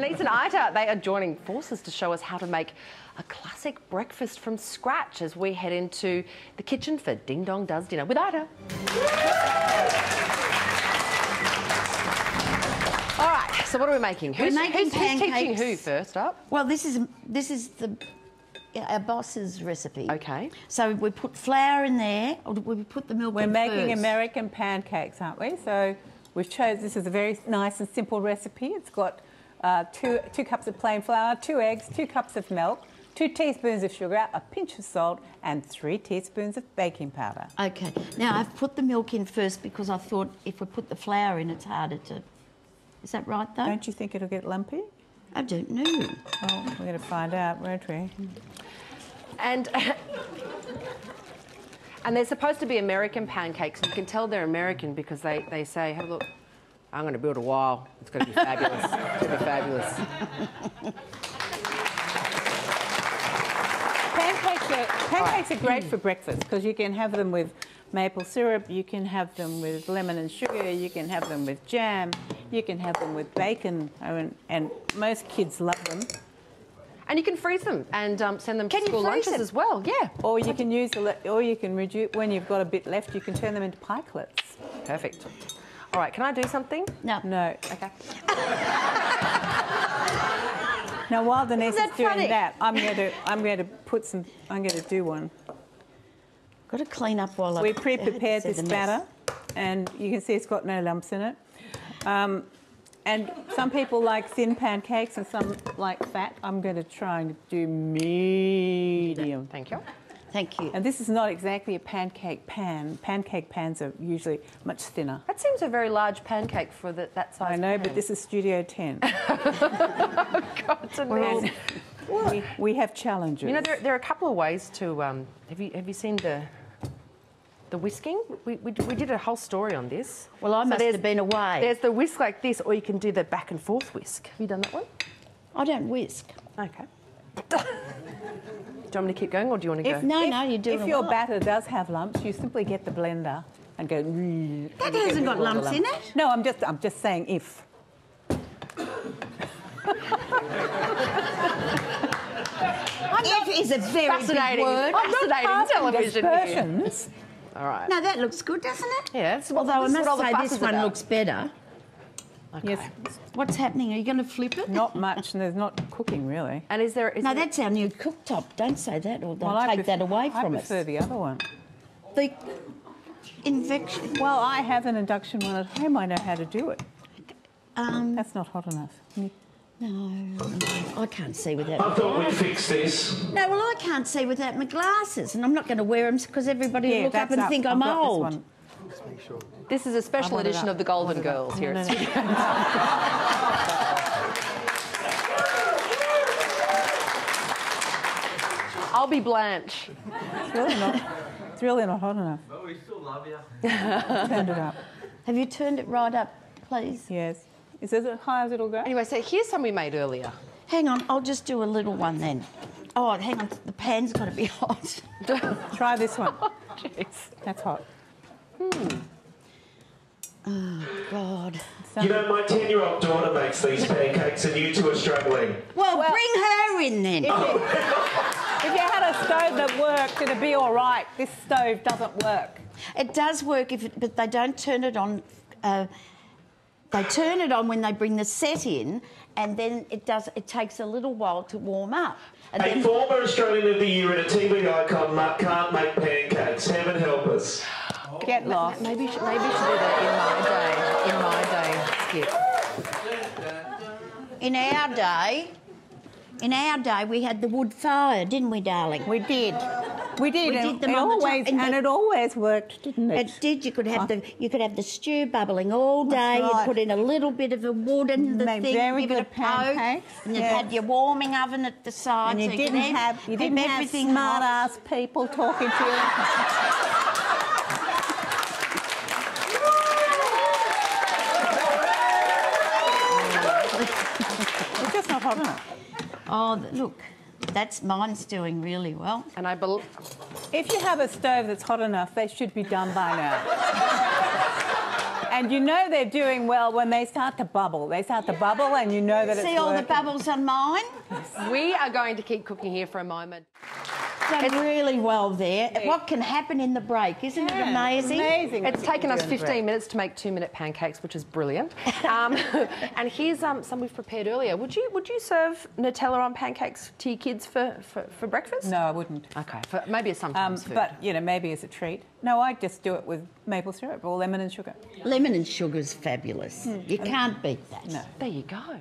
Denise and Ita, they are joining forces to show us how to make a classic breakfast from scratch as we head into the kitchen for Ding Dong Does Dinner with Ita. All right, so what are we making? We're making pancakes. Who's teaching who first up? Well, this is our boss's recipe. Okay. So we put flour in there, or we put the milk in first? We're making American pancakes, aren't we? So we've chosen, this is a very nice and simple recipe. It's got two cups of plain flour, 2 eggs, 2 cups of milk, 2 teaspoons of sugar, a pinch of salt, and 3 teaspoons of baking powder. Okay. Now, I've put the milk in first because I thought if we put the flour in, it's harder to... Is that right, though? Don't you think it'll get lumpy? I don't know. Well, we're going to find out, won't we? And they're supposed to be American pancakes. You can tell they're American because they say, have a look, I'm going to build a wall. It's going to be fabulous. It's going to be fabulous. Pancakes are great for breakfast because you can have them with maple syrup, you can have them with lemon and sugar, you can have them with jam, you can have them with bacon, and most kids love them. And you can freeze them and send them to school lunches as well, yeah. Or you can use, or you can reduce, when you've got a bit left, you can turn them into pikelets. Perfect. All right, can I do something? No. No. Okay. Now, while Denise is doing that, I'm going to do one. Got to clean up while I... We pre-prepared this batter, and you can see it's got no lumps in it. And some people like thin pancakes and some like fat. I'm going to try and do medium. Thank you. Thank you. And this is not exactly a pancake pan. Pancake pans are usually much thinner. That seems a very large pancake for that size. I know, but this is Studio 10. Oh, God, Denise. We have challenges. You know, there are a couple of ways to... have you seen the whisking? We did a whole story on this. Well, I must have been away. There's the whisk like this, or you can do the back and forth whisk. Have you done that one? I don't whisk. Okay. Do you want me to keep going, or do you want to go? No, you do. If your batter does have lumps, you simply get the blender and go... That hasn't got lumps in it. No, I'm just saying if. If is a very big word. Fascinating television here. All right. Now that looks good, doesn't it? Yeah. Although I must say this one looks better. Okay. Yes. What's happening? Are you going to flip it? Not much, and there's not cooking really. And is there? No, that's our new cooktop. Don't say that, or they'll take that away from us. I prefer the other one. The induction. Well, I have an induction one at home. I know how to do it. That's not hot enough. No, I can't see without... I thought we'd fix this. No, well, I can't see without my glasses, and I'm not going to wear them because everybody will look up and think I'm old. This is a special edition of the Golden Girls here at Studio 10. I'll be Blanche. It's really not hot enough. But we still love you. Turned it up. Have you turned it right up, please? Yes. Is it as high as it'll go? Anyway, so here's some we made earlier. Hang on, I'll just do a little one then. Oh, hang on, the pan's got to be hot. Try this one. Jeez. That's hot. Oh, God. You know, my 10-year-old daughter makes these pancakes and you two are struggling. Well, bring her in then. If you had a stove that worked, it'd be all right. This stove doesn't work. It does work, but they don't turn it on... They turn it on when they bring the set in, and then it takes a little while to warm up. And a former Australian of the Year and a TV icon can't make pancakes. Heaven help us. Get lost. Maybe should do that in my day. In our day, we had the wood fire, didn't we, darling? We did. It always worked, didn't it? It did. You could have the stew bubbling all day. Right. You put in a little bit of a wood in the thing, give it a poke, and you had your warming oven at the side. And you didn't have smart-ass people talking to you. It's just not hot enough. Oh, look. Mine's doing really well. And I believe... If you have a stove that's hot enough, they should be done by now. And you know they're doing well when they start to bubble. They start to bubble and you know that it's working. See all the bubbles on mine? We are going to keep cooking here for a moment. Done really well there. Yeah. What can happen in the break? Isn't it amazing? Amazing. It's taken us 15 minutes to make 2-minute pancakes, which is brilliant. And here's some we've prepared earlier. Would you serve Nutella on pancakes to your kids for breakfast? No, I wouldn't. Okay, for maybe a sometimes food. But you know, maybe as a treat. No, I'd just do it with maple syrup or lemon and sugar. Lemon and sugar's fabulous. Mm. You can't beat that. No. There you go.